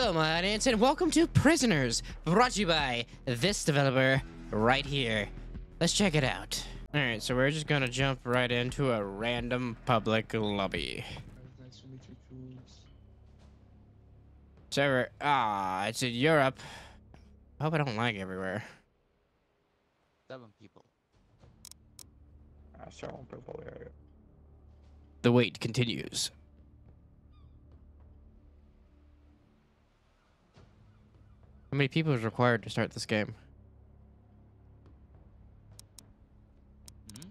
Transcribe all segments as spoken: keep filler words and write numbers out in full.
Hello, my audience, and welcome to Prisoners, brought to you by this developer right here. Let's check it out. All right, so we're just gonna jump right into a random public lobby. Server, ah, it's in Europe. I hope I don't lag everywhere. Seven people. Uh, seven people here. The wait continues. How many people is required to start this game? Hmm?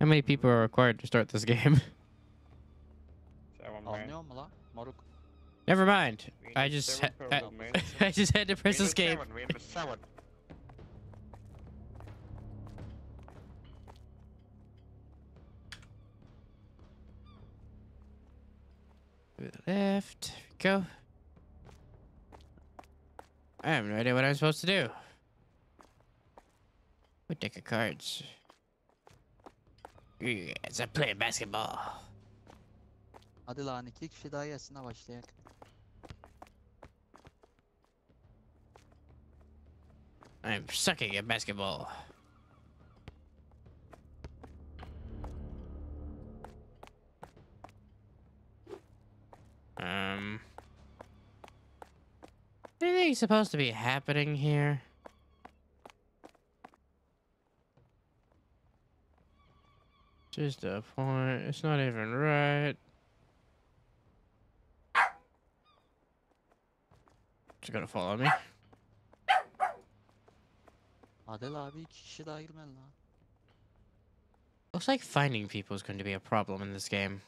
How many people are required to start this game? Never mind. I just I, I just had to press escape. To the left, go. I have no idea what I'm supposed to do. What deck of cards? Yes, I play basketball. Hadi lan, iki kişi daha yasına başlayak. I'm sucking at basketball. Um... Anything supposed to be happening here? Just a point. It's not even right. It's gonna follow me. Looks like finding people is going to be a problem in this game.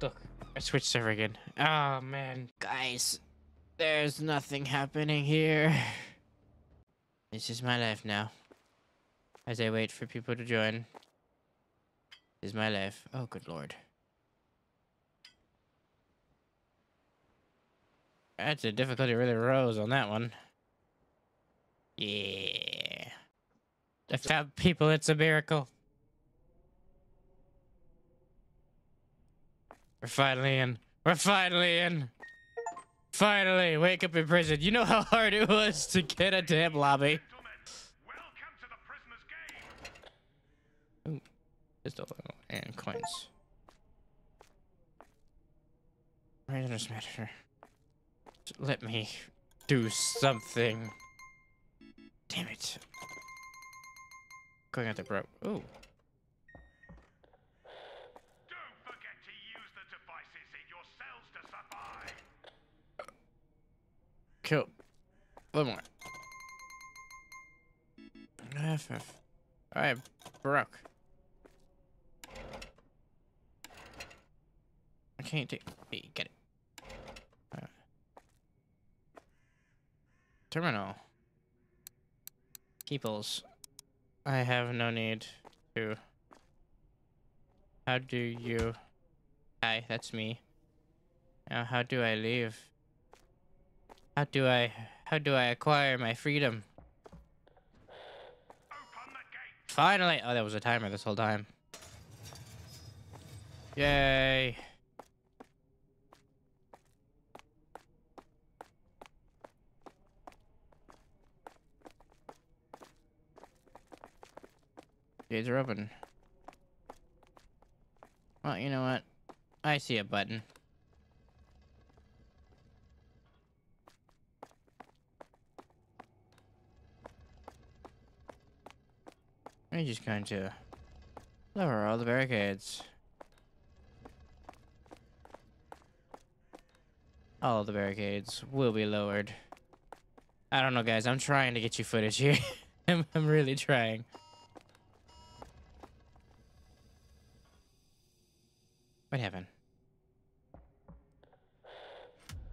Look, I switched server again. Oh man, guys. There's nothing happening here. This is my life now. As I wait for people to join. This is my life. Oh, good lord. That's a difficulty really rose on that one. Yeah. I found people. It's a miracle. We're finally in. We're finally in. Finally, wake up in prison. You know how hard it was to get a damn lobby. Welcome to the prisoner's game. Ooh, pistol and coins. Prisoner's matter. Let me do something. Damn it. Going at the bro. Ooh. Cool. One more. F F. Alright, broke. I can't do. Hey, get it. Right. Terminal. Peoples. I have no need to. How do you? Hi, that's me. Now, how do I leave? How do I, how do I acquire my freedom? Open the gate. Finally! Oh, that was a timer this whole time. Yay! Gates are open. Well, you know what? I see a button. I'm just going to lower all the barricades. All the barricades will be lowered. I don't know, guys. I'm trying to get you footage here. I'm, I'm really trying. What happened?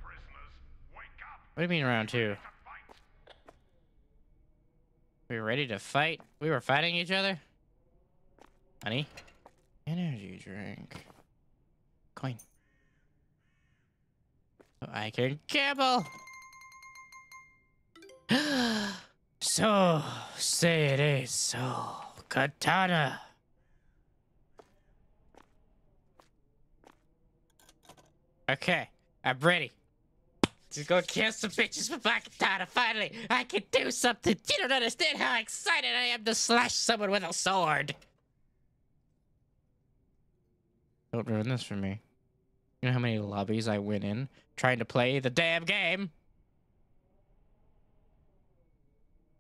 Prisoners, wake up. What do you mean round two? We were ready to fight? We were fighting each other? Honey? Energy drink. Coin. So I can gamble! So, say it is so. Katana! Okay, I'm ready. She's gonna kill some bitches for my katana. Finally, I can do something. You don't understand how excited I am to slash someone with a sword. Don't ruin this for me. You know how many lobbies I went in trying to play the damn game?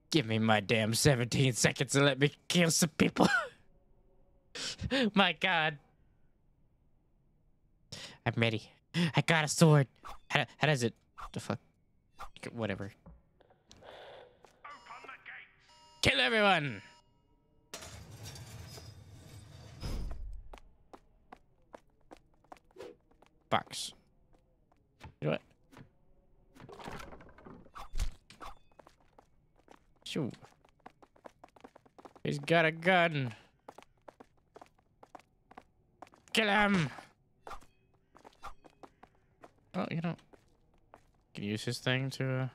Give me my damn seventeen seconds and let me kill some people. My God. I'm ready. I got a sword. How, how does it? The fuck? Whatever. Open the gates. Kill everyone. Box. You know what? Shoot. He's got a gun. Kill him. Oh, you know, can use his thing to, uh...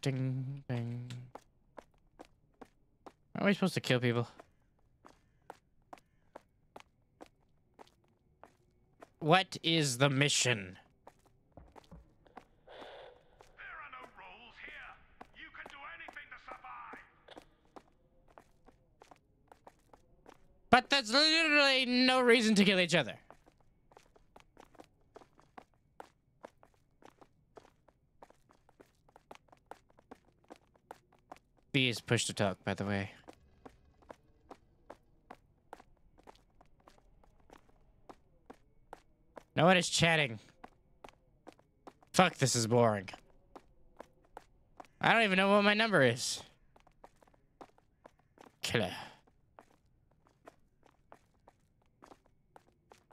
Ding, ding. Aren't we supposed to kill people? What is the mission? But that's literally no reason to kill each other. B is push to talk, by the way. No one is chatting. Fuck, this is boring. I don't even know what my number is. Killer.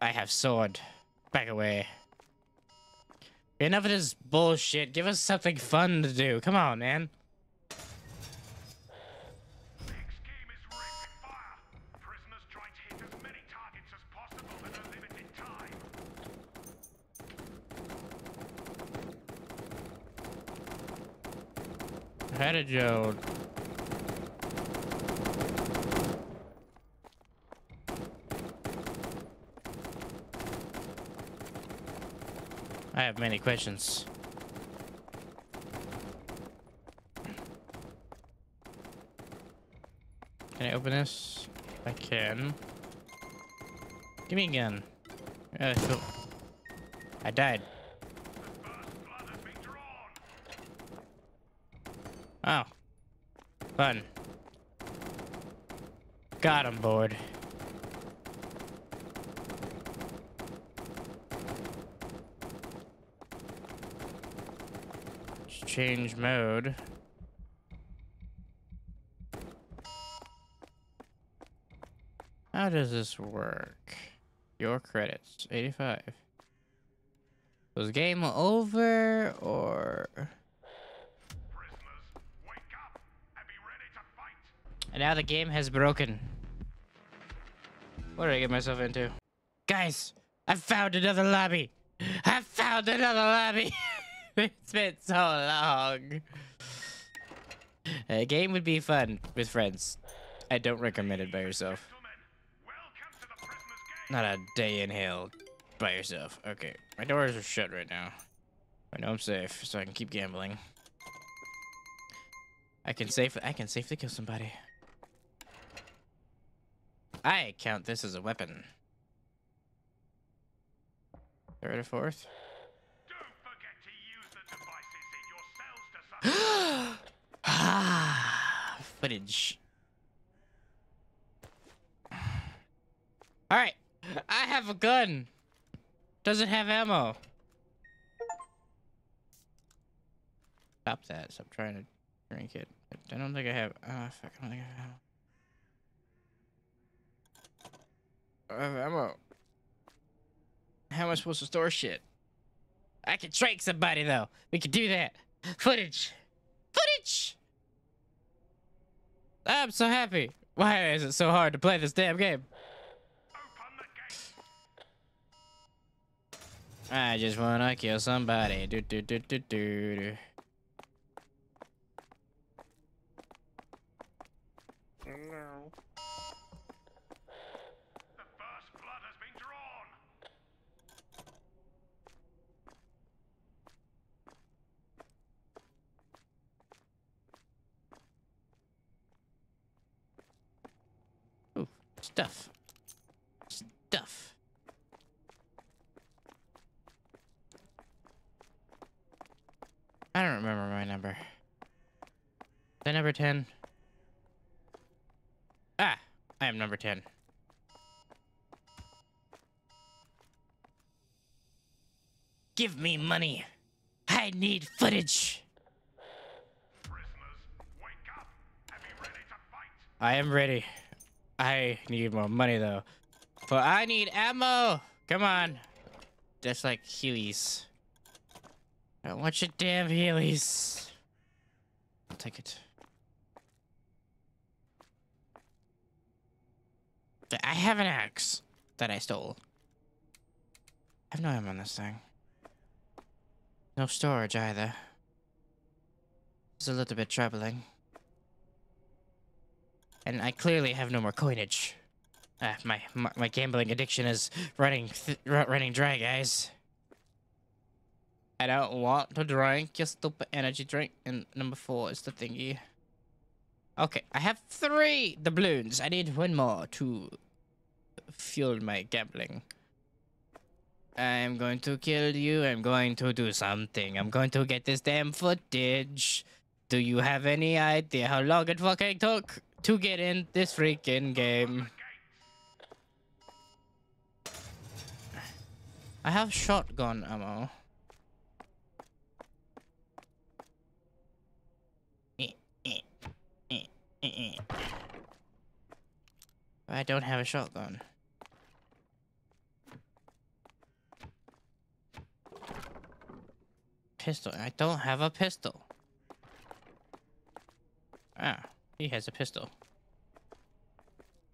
I have sword. Back away. Enough of this bullshit. Give us something fun to do. Come on, man. Next game is rigged with fire. Prisoners try to hit as many targets as possible in a limited time. How did you... I have many questions. Can I open this? I can. Give me a gun. Uh, so I died. Oh. Fun. God, I'm bored. Change mode. How does this work? Your credits, eighty-five. Was game over or? Prisoners, wake up and be ready to fight. And now the game has broken. What did I get myself into? Guys, I found another lobby. I found another lobby. It's been so long. A game would be fun with friends. I don't recommend it by yourself. Not a day in hell by yourself. Okay, my doors are shut right now. I know I'm safe, so I can keep gambling. I can safe. I can safely kill somebody. I count this as a weapon. Third or fourth. Ah, footage. All right, I have a gun. Doesn't have ammo. Stop that. Stop trying to drink it. I don't think I have. Ah, oh, fuck. I don't think I have ammo. I have ammo. How am I supposed to store shit? I can trick somebody though. We can do that. Footage. Footage! I'm so happy. Why is it so hard to play this damn game? I just wanna kill somebody. Do do do do do do. No. Stuff. Stuff. I don't remember my number. Is that number ten? Ah, I am number ten. Give me money. I need footage. Prisoners, wake up and be ready to fight. I am ready. I need more money though. But I need ammo. Come on. That's like Heelys. I don't want your damn Heelys. I'll take it. I have an axe that I stole. I have no ammo on this thing. No storage either. It's a little bit troubling. And I clearly have no more coinage. Uh, my, my my gambling addiction is running th running dry, guys. I don't want to drink your stupid energy drink. And number four is the thingy. Okay, I have three doubloons. I need one more to fuel my gambling. I'm going to kill you. I'm going to do something. I'm going to get this damn footage. Do you have any idea how long it fucking took to get in this freaking game? I have shotgun ammo. I don't have a shotgun. Pistol. I don't have a pistol. Ah, he has a pistol.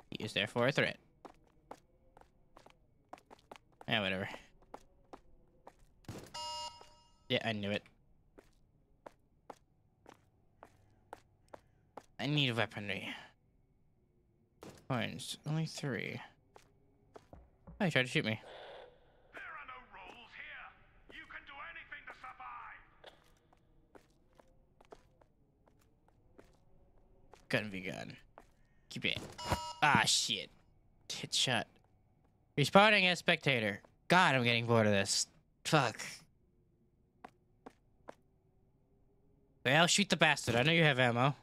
He is therefore a threat. Ah, whatever. Yeah, I knew it. I need weaponry. Coins. Only three. Oh, he tried to shoot me. Gun v gun. Keep it. Ah, shit. Hit shot. Responding as spectator. God, I'm getting bored of this. Fuck. Well, shoot the bastard. I know you have ammo.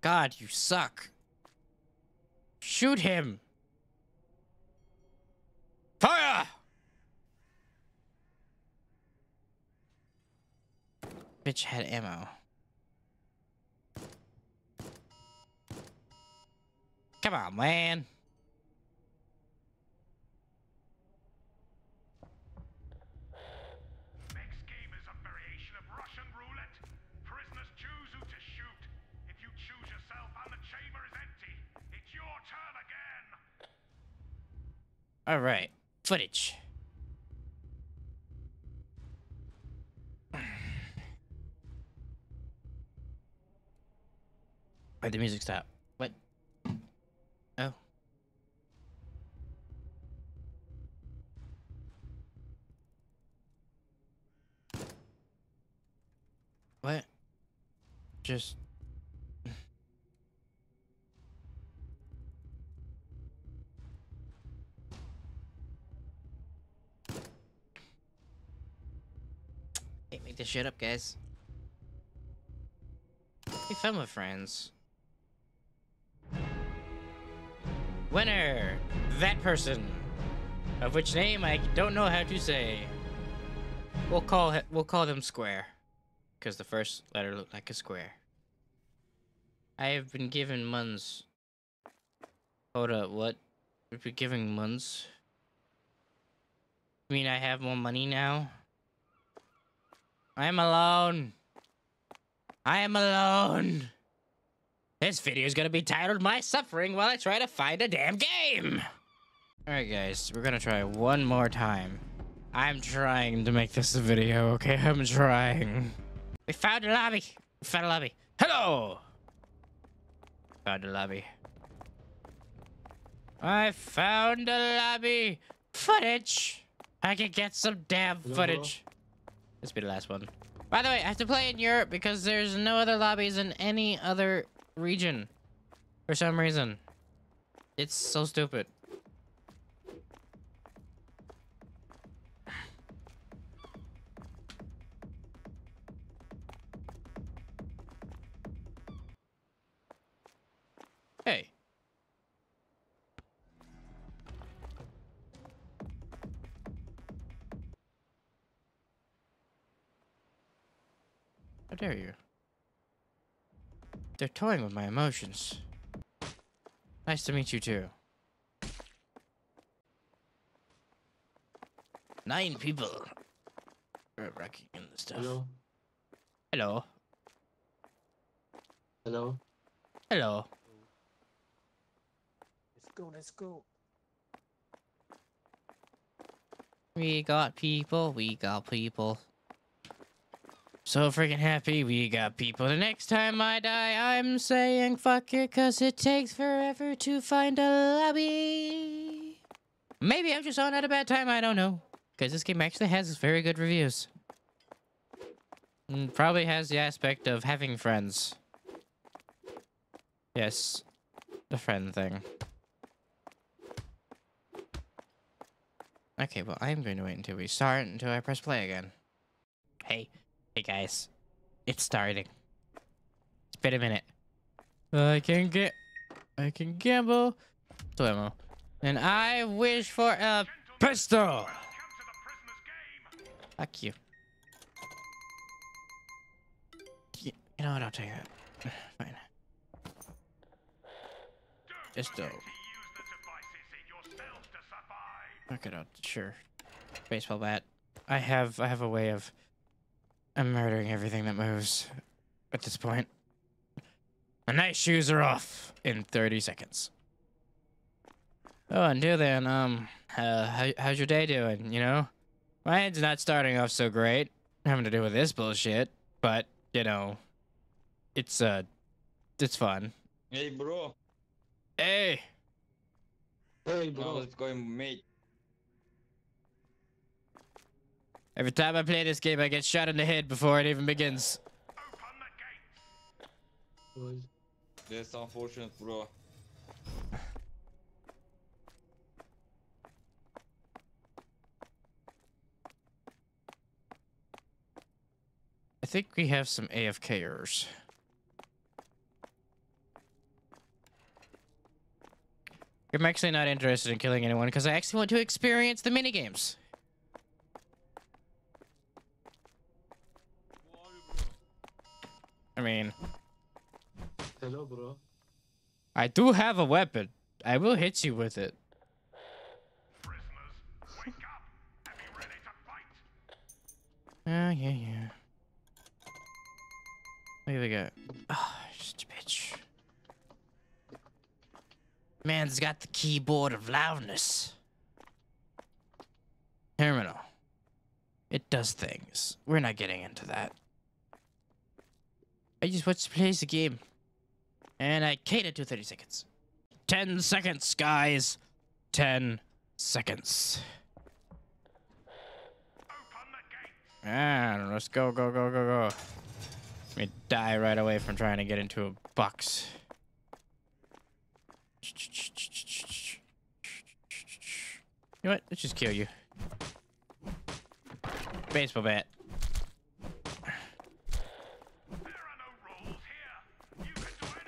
God, you suck. Shoot him. Fire! Bitch had ammo. Come on, man. Next game is a variation of Russian roulette. Prisoners choose who to shoot. If you choose yourself and the chamber is empty, it's your turn again. All right, footage. Wait, the music stopped. What? Oh. What? Just... Can't make this shit up, guys. Hey, film with friends. Winner! That person! Of which name I don't know how to say. We'll call it, we'll call them Square. Because the first letter looked like a square. I have been given muns. Hold up, what? We've been giving muns? You mean I have more money now? I am alone! I am alone! This video is gonna be titled My Suffering While I Try to Find a Damn Game! Alright guys, we're gonna try one more time. I'm trying to make this a video, okay? I'm trying. We found a lobby! We found a lobby. Hello! Found a lobby. I found a lobby! Footage! I can get some damn footage. This will be the last one. By the way, I have to play in Europe because there's no other lobbies in any other region. For some reason. It's so stupid. Hey. How dare you? They're toying with my emotions. Nice to meet you too. Nine people. We're racking in the stuff. Hello. Hello. Hello. Hello. Let's go, let's go. We got people, we got people. So freaking happy we got people. The next time I die, I'm saying fuck it, cause it takes forever to find a lobby. Maybe I'm just on at a bad time, I don't know. Cause this game actually has very good reviews. And probably has the aspect of having friends. Yes. The friend thing. Okay, well I'm going to wait until we start, until I press play again. Hey. Hey guys, it's starting. It's been a minute. I can get, I can gamble, so ammo, and I wish for a pistol. Fuck you. You know what? I'll take that. Fine. Just a. Fuck it out. Sure. Baseball bat. I have, I have a way of. I'm murdering everything that moves at this point. My nice shoes are off in thirty seconds. Oh, until then, um, uh, how, how's your day doing, you know? Mine's not starting off so great, having to do with this bullshit, but, you know, it's, uh, it's fun. Hey, bro. Hey. Hey, bro. How's it going, mate? Every time I play this game, I get shot in the head before it even begins. Open the gates. That's unfortunate, bro. I think we have some A F Kers. I'm actually not interested in killing anyone because I actually want to experience the minigames. I mean, hello, bro. I do have a weapon. I will hit you with it. Prisoners, wake up and be ready to fight. Oh, yeah, yeah. What do we got? Oh, just a bitch. Man's got the keyboard of loudness. Terminal. It does things. We're not getting into that. I just want to play the game. And I cater to thirty seconds. ten seconds, guys. ten seconds. Open the gate. And let's go, go, go, go, go. Let me die right away from trying to get into a box. You know what? Let's just kill you. Baseball bat.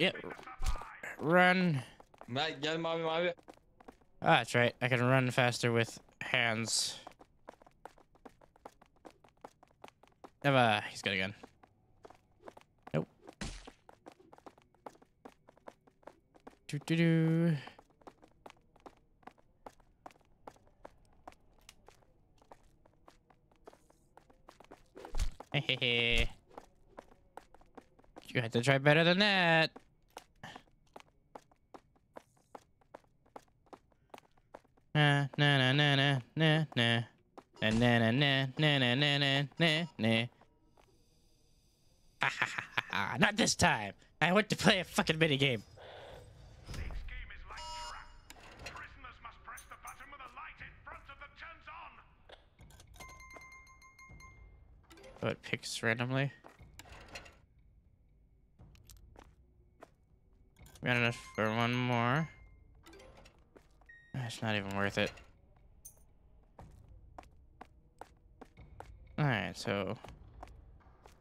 Yep. Run. Ah, that's right. I can run faster with hands. Ah, he's got a gun. Nope. Do do do. Hey hey hey. You had to try better than that. Na na na na na na na na na na na na na na na na. Not this time. I want to play a fucking mini game. This game is like trap. Prisoners must press the button with a light in front of them turns on. Oh, it picks randomly. We got enough for one more. It's not even worth it. Alright, so...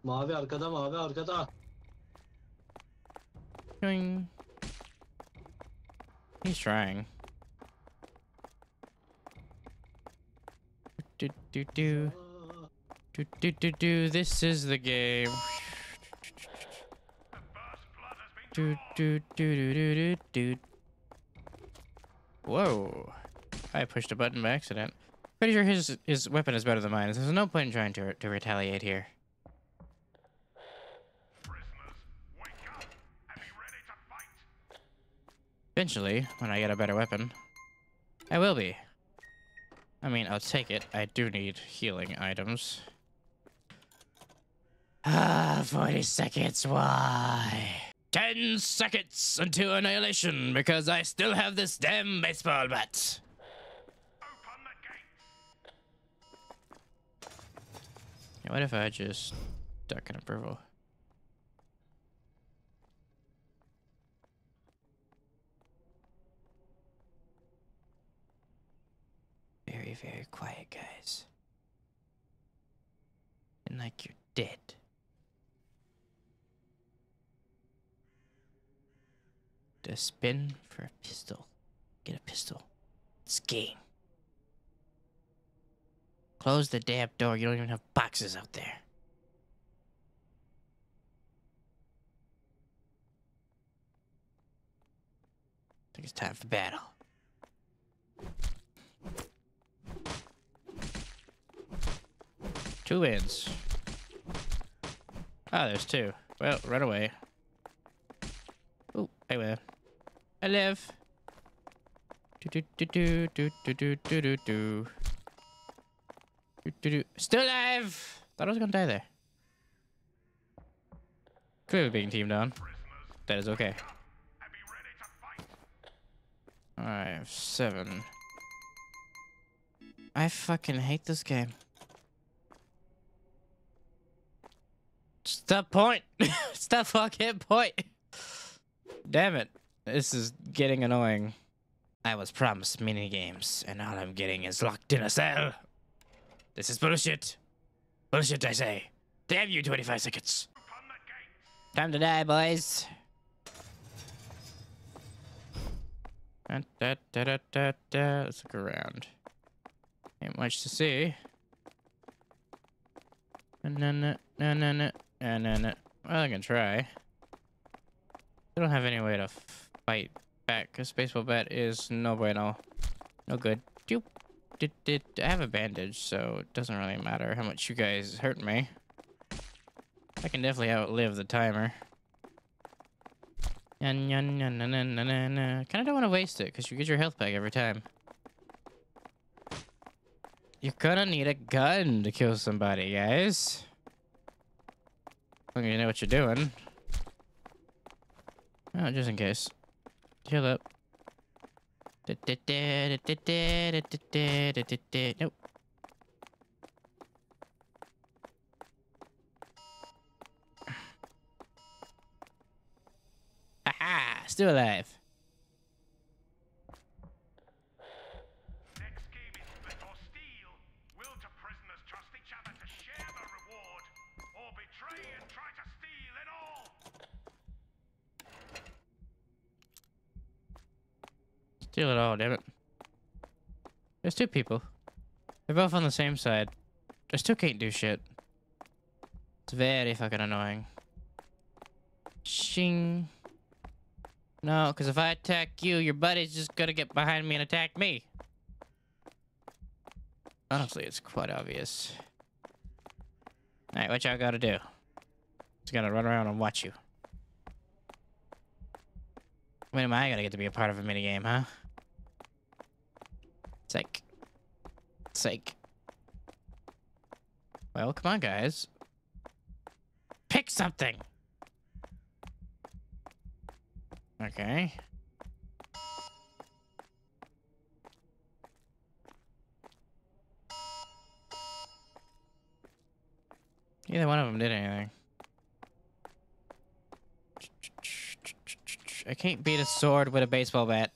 Mavi arkada, mavi arkada. Doing. He's trying. Do do do. Do do do do. This is the game. Do do do do do do. Whoa! I pushed a button by accident. Pretty sure his his weapon is better than mine. There's no point in trying to to retaliate here. Eventually, when I get a better weapon, I will be. I mean, I'll take it. I do need healing items. Ah, forty seconds, why? ten seconds until annihilation, because I still have this damn baseball bat. Open the gate. Yeah, what if I just duck in approval? Very, very quiet, guys. And like you're dead. Do a spin for a pistol. Get a pistol. It's game. Close the damn door. You don't even have boxes out there. I think it's time for battle. Two wins. Ah, there's two. Well, run away. Oh, I live. I live. Do do do do do do do do do. Do do do. Still alive. Thought I was gonna die there. Clearly being teamed on. That is okay. All right, I have seven. I fucking hate this game. It's the point. It's the fucking point. Damn it. This is getting annoying. I was promised minigames, and all I'm getting is locked in a cell. This is bullshit. Bullshit, I say. Damn you, twenty-five seconds. Time to die, boys. Da, da, da, da, da, da. Let's look around. Ain't much to see. No, no, no, no, no. Uh, no, no. Well, I can try. I don't have any way to fight back, because baseball bat is no bueno. No good. Doop. Did, did, I have a bandage, so it doesn't really matter how much you guys hurt me. I can definitely outlive the timer. Na, na, na, na, na, na, na. Kind of don't want to waste it, because you get your health back every time. You're gonna need a gun to kill somebody, guys. As long as you know what you're doing. Oh, just in case. Heal up. Nope. Aha! Still alive. Next game is split or steal. Will to prisoners trust each other to share the reward, or betray and try to steal it all? Steal it all, damn it. There's two people. They're both on the same side. I still can't do shit. It's very fucking annoying. Shing. No, because if I attack you, your buddy's just gonna get behind me and attack me. Honestly, it's quite obvious. Alright, what y'all gotta do? Just gotta run around and watch you. When am I gonna get to be a part of a minigame, huh? Psych. Psych. Well, come on, guys. Pick something! Okay. Neither one of them did anything. I can't beat a sword with a baseball bat.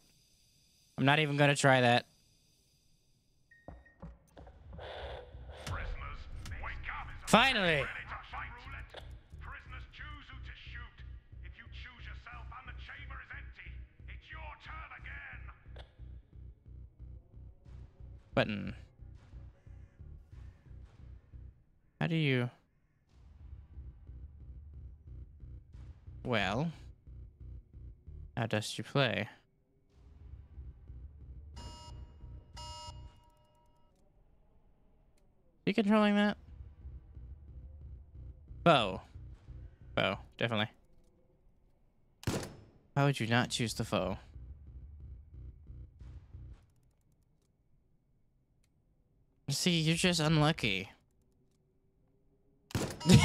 I'm not even gonna try that. Finally! Button. How do you? Well, how does you play? Are you controlling that? Bow. Bow, definitely. How would you not choose the foe? See, you're just unlucky.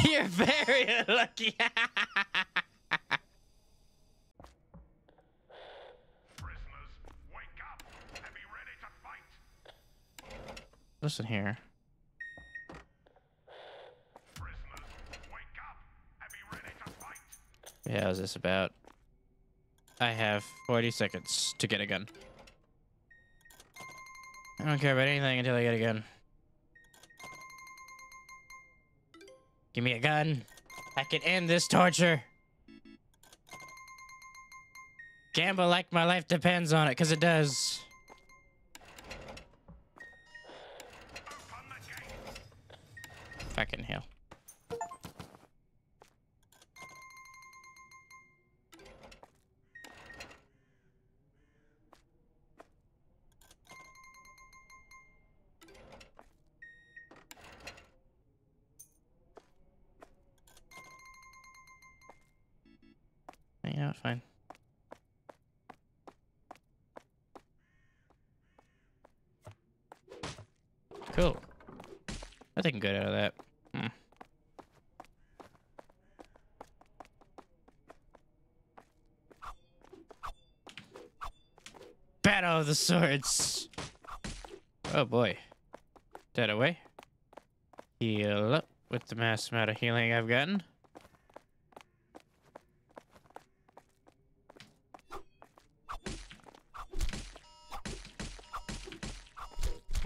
You're very unlucky. Prisoners, wake up and be ready to fight. Listen here. Prisoners, wake up and be ready to fight. Yeah, how's this about? I have forty seconds to get a gun. I don't care about anything until I get a gun. Give me a gun. I can end this torture. Gamble like my life depends on it, because it does. Fucking hell. Yeah, fine. Cool. I think I'm good out of that. Hmm. Battle of the Swords! Oh boy. Dead away. Heal up with the mass amount of healing I've gotten.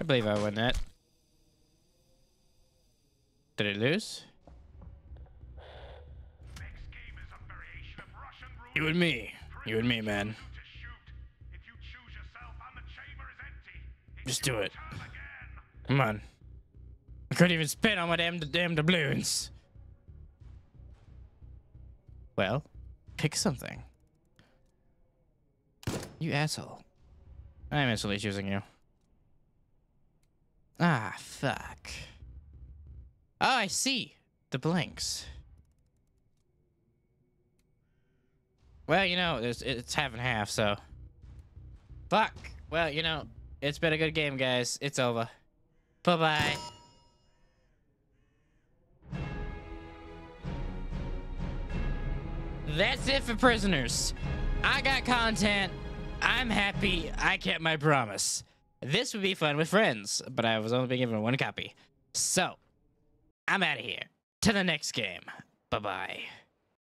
I believe I won that. Did it lose? Next game is a variation of Russian roulette. You and me. You and me, man. Just do it. Come on. I couldn't even spit on my damn damn doubloons. Well, pick something. You asshole. I'm instantly choosing you. Ah, fuck. Oh, I see. The blanks. Well, you know, it's, it's half and half, so. Fuck. Well, you know, it's been a good game, guys. It's over. Bye-bye. That's it for Prisoners. I got content. I'm happy. I kept my promise. This would be fun with friends, but I was only being given one copy. So, I'm out of here. To the next game. Bye-bye.